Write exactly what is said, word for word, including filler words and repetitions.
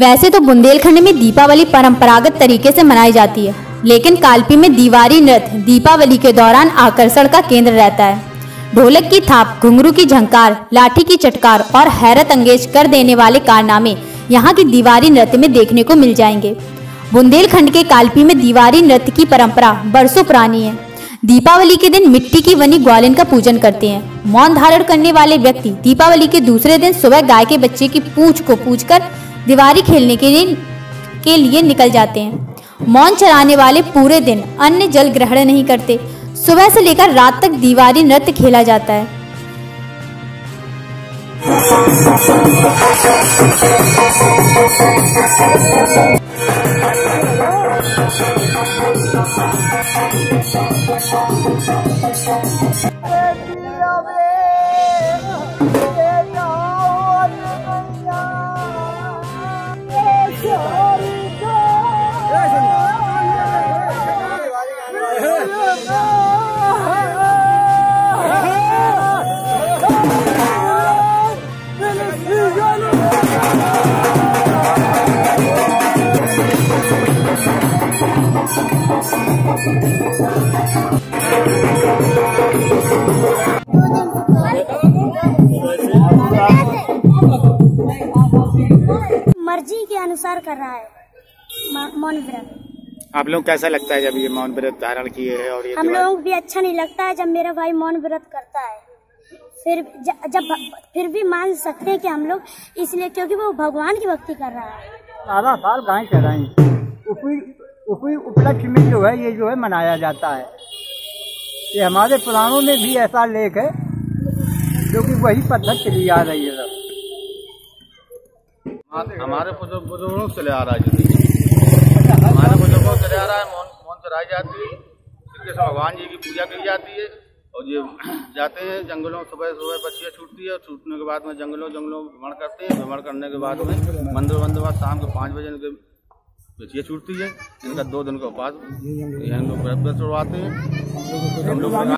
वैसे तो बुंदेलखंड में दीपावली परंपरागत तरीके से मनाई जाती है, लेकिन कालपी में दीवारी नृत्य दीपावली के दौरान आकर्षण का केंद्र रहता है। ढोलक की थाप, घुंघरू की झंकार, लाठी की चटकार और हैरत अंगेज कर देने वाले कारनामे यहाँ की दीवारी नृत्य में देखने को मिल जाएंगे। बुंदेलखंड के कालपी में दीवारी नृत्य की परंपरा बरसों पुरानी है। दीपावली के दिन मिट्टी की बनी ग्वालिन का पूजन करते हैं। मौन धारण करने वाले व्यक्ति दीपावली के दूसरे दिन सुबह गाय के बच्चे की पूंछ को पूजकर दीवारी खेलने के लिए के लिए निकल जाते हैं। मौन चलाने वाले पूरे दिन अन्य जल ग्रहण नहीं करते। सुबह से लेकर रात तक दीवारी नृत्य खेला जाता है। मर्जी के अनुसार कर रहा है मौन व्रत। आप लोग कैसा लगता है जब ये मौन व्रत धारण किए हैं? और ये हम लोगों को भी अच्छा नहीं लगता है जब मेरा भाई मौन व्रत करता है, फिर जब फिर भी मान सकते हैं कि हम लोग, इसलिए क्योंकि वो भगवान की भक्ति कर रहा है। आधा साल गाय चलाएंगे उपलक्ष्य में जो है ये जो है मनाया जाता है। ये हमारे पुराणों में भी ऐसा लेख है जो कि वही पद्धति चली आ रही है। सब हमारे बुजुर्गों से ले आ रहा है, हमारे बुजुर्गों से ले आ रहा है। मौन मौन चढ़ाई जाती है, इसके साथ भगवान जी की पूजा की जाती है और ये जाते हैं जंगलों। सुबह सुबह बच्चियाँ छूटती है और छूटने के बाद में जंगलों जंगलों में भ्रमण करते हैं। भ्रमण करने के बाद में मंदिर मंदिर बाद शाम के पाँच बजे इनके बच्चियाँ छूटती है। इनका दो दिन का उपवास, इनको व्रत छुड़वाते हैं। हम लोग